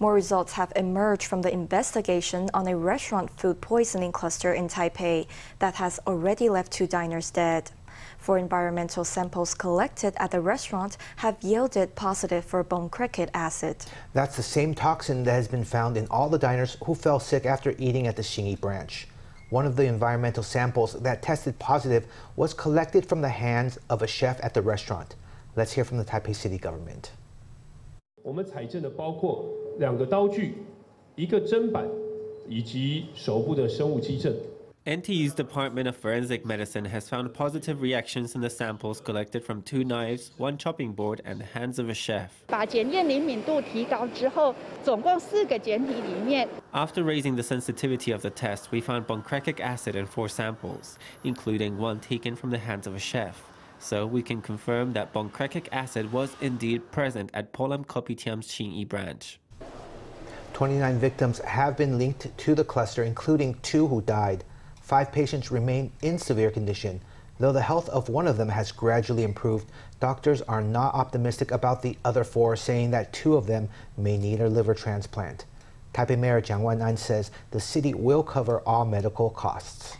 More results have emerged from the investigation on a restaurant food poisoning cluster in Taipei that has already left 2 diners dead. 4 environmental samples collected at the restaurant have yielded positive for Bongkrekic acid. That's the same toxin that has been found in all the diners who fell sick after eating at the Xinyi branch. One of the environmental samples that tested positive was collected from the hands of a chef at the restaurant. Let's hear from the Taipei city government. NTU's Department of Forensic Medicine has found positive reactions in the samples collected from 2 knives, 1 chopping board, and the hands of a chef. After raising the sensitivity of the test, we found Bongkrekic acid in 4 samples, including 1 taken from the hands of a chef. So we can confirm that Bongkrekic acid was indeed present at Polam Kopitiam's Xinyi branch. 29 victims have been linked to the cluster, including 2 who died. 5 patients remain in severe condition. Though the health of one of them has gradually improved, doctors are not optimistic about the other 4, saying that 2 of them may need a liver transplant. Taipei Mayor Chiang Wan-an says the city will cover all medical costs.